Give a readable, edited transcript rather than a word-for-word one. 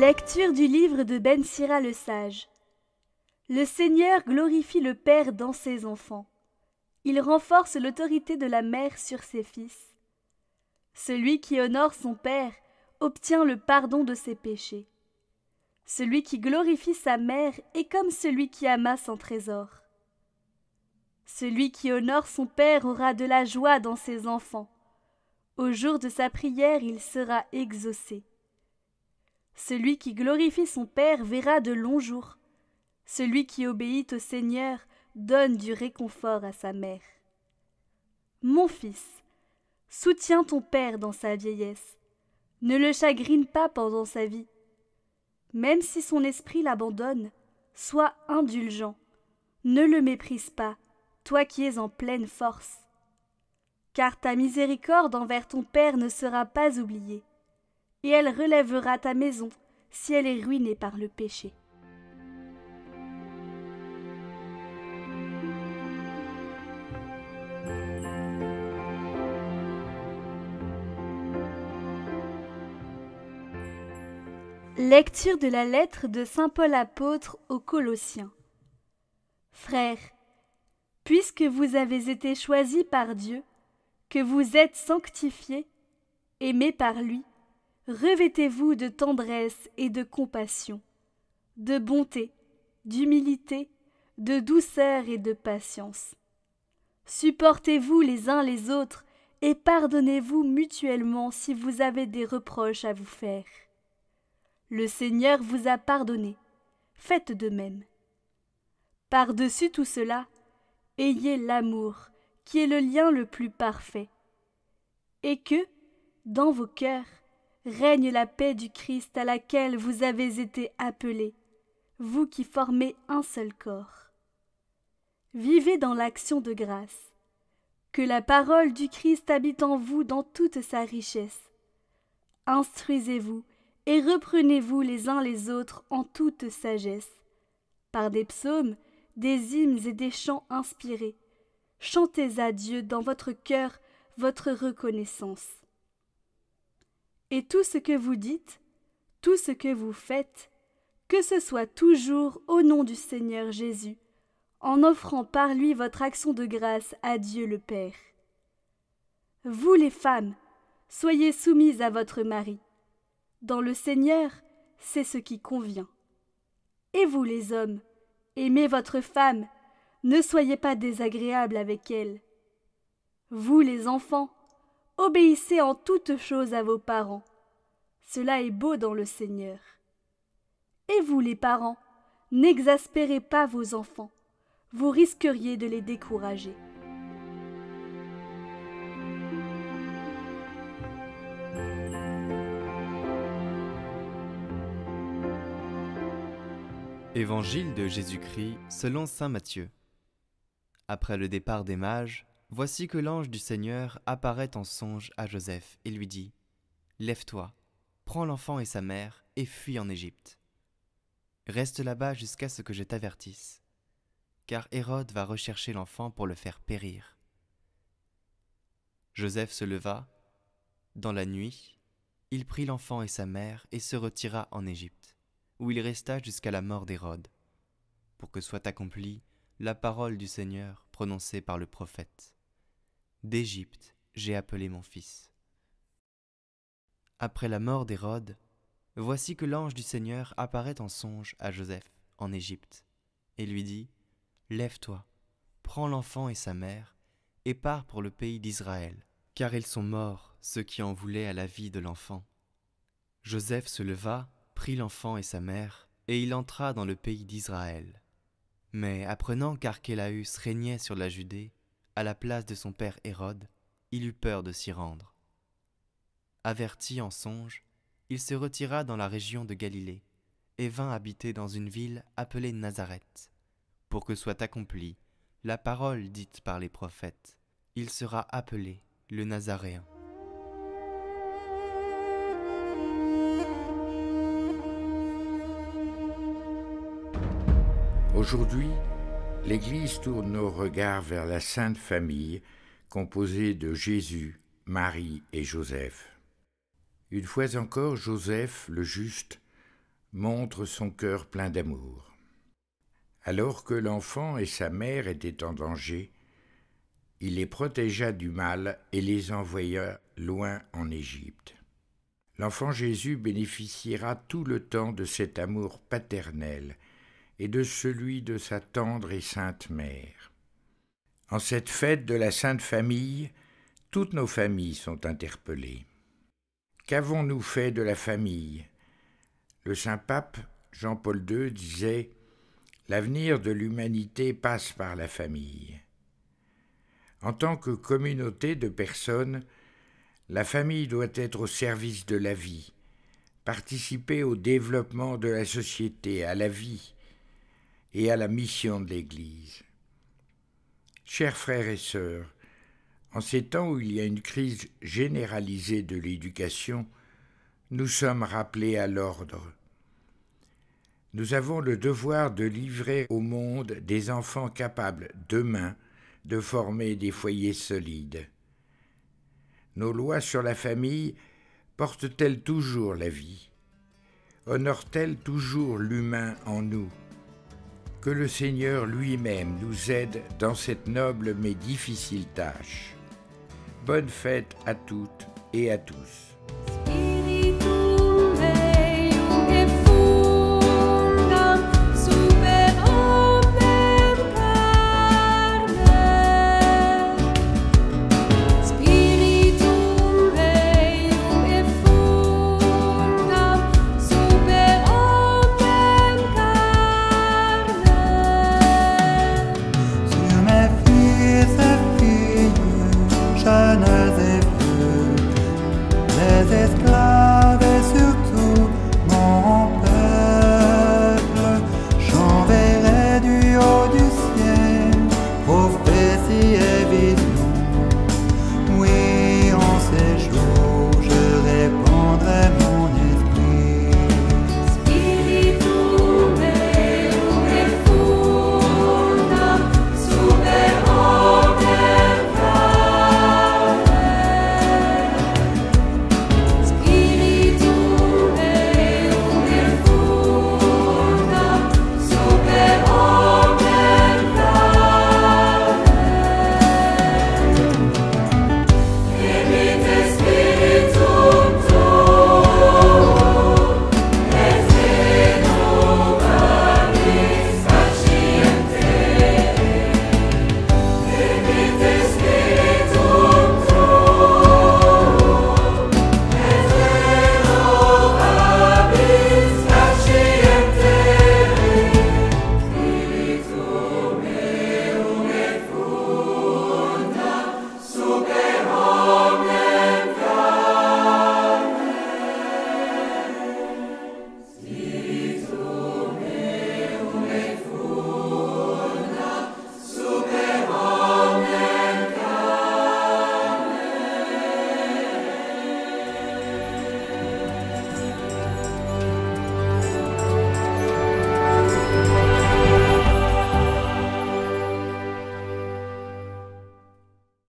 Lecture du livre de Ben Sira le sage. Le Seigneur glorifie le Père dans ses enfants. Il renforce l'autorité de la mère sur ses fils. Celui qui honore son Père obtient le pardon de ses péchés. Celui qui glorifie sa mère est comme celui qui amasse un trésor. Celui qui honore son Père aura de la joie dans ses enfants. Au jour de sa prière, il sera exaucé. Celui qui glorifie son Père verra de longs jours. Celui qui obéit au Seigneur donne du réconfort à sa mère. Mon fils, soutiens ton Père dans sa vieillesse. Ne le chagrine pas pendant sa vie. Même si son esprit l'abandonne, sois indulgent. Ne le méprise pas, toi qui es en pleine force. Car ta miséricorde envers ton Père ne sera pas oubliée, et elle relèvera ta maison si elle est ruinée par le péché. Lecture de la lettre de Saint Paul apôtre aux Colossiens. Frères, puisque vous avez été choisis par Dieu, que vous êtes sanctifiés, aimés par lui, revêtez-vous de tendresse et de compassion, de bonté, d'humilité, de douceur et de patience. Supportez-vous les uns les autres et pardonnez-vous mutuellement si vous avez des reproches à vous faire. Le Seigneur vous a pardonné, faites de même. Par-dessus tout cela, ayez l'amour, qui est le lien le plus parfait, et que, dans vos cœurs, règne la paix du Christ à laquelle vous avez été appelés, vous qui formez un seul corps. Vivez dans l'action de grâce, que la parole du Christ habite en vous dans toute sa richesse. Instruisez-vous, et reprenez-vous les uns les autres en toute sagesse, par des psaumes, des hymnes et des chants inspirés. Chantez à Dieu dans votre cœur votre reconnaissance. Et tout ce que vous dites, tout ce que vous faites, que ce soit toujours au nom du Seigneur Jésus, en offrant par lui votre action de grâce à Dieu le Père. Vous les femmes, soyez soumises à votre mari. Dans le Seigneur, c'est ce qui convient. Et vous les hommes, aimez votre femme, ne soyez pas désagréables avec elle. Vous les enfants, obéissez en toutes choses à vos parents. Cela est beau dans le Seigneur. Et vous les parents, n'exaspérez pas vos enfants, vous risqueriez de les décourager. Évangile de Jésus-Christ selon saint Matthieu. Après le départ des mages, voici que l'ange du Seigneur apparaît en songe à Joseph et lui dit « Lève-toi, prends l'enfant et sa mère et fuis en Égypte. Reste là-bas jusqu'à ce que je t'avertisse, car Hérode va rechercher l'enfant pour le faire périr. » Joseph se leva. Dans la nuit, il prit l'enfant et sa mère et se retira en Égypte, où il resta jusqu'à la mort d'Hérode, pour que soit accomplie la parole du Seigneur prononcée par le prophète. « D'Égypte, j'ai appelé mon fils. » Après la mort d'Hérode, voici que l'ange du Seigneur apparaît en songe à Joseph, en Égypte, et lui dit « Lève-toi, prends l'enfant et sa mère, et pars pour le pays d'Israël, car ils sont morts, ceux qui en voulaient à la vie de l'enfant. » Joseph se leva, prit l'enfant et sa mère, et il entra dans le pays d'Israël. Mais apprenant qu'Archélaüs régnait sur la Judée, à la place de son père Hérode, il eut peur de s'y rendre. Averti en songe, il se retira dans la région de Galilée, et vint habiter dans une ville appelée Nazareth, pour que soit accomplie la parole dite par les prophètes. Il sera appelé le Nazaréen. Aujourd'hui, l'Église tourne nos regards vers la Sainte Famille, composée de Jésus, Marie et Joseph. Une fois encore, Joseph, le juste, montre son cœur plein d'amour. Alors que l'enfant et sa mère étaient en danger, il les protégea du mal et les envoya loin en Égypte. L'enfant Jésus bénéficiera tout le temps de cet amour paternel et de celui de sa tendre et sainte mère. En cette fête de la Sainte Famille, toutes nos familles sont interpellées. Qu'avons-nous fait de la famille? Le saint pape Jean-Paul II disait « L'avenir de l'humanité passe par la famille ». En tant que communauté de personnes, la famille doit être au service de la vie, participer au développement de la société, à la vie et à la mission de l'Église. Chers frères et sœurs, en ces temps où il y a une crise généralisée de l'éducation, nous sommes rappelés à l'ordre. Nous avons le devoir de livrer au monde des enfants capables, demain, de former des foyers solides. Nos lois sur la famille portent-elles toujours la vie? Honorent-elles toujours l'humain en nous? Que le Seigneur lui-même nous aide dans cette noble mais difficile tâche. Bonne fête à toutes et à tous.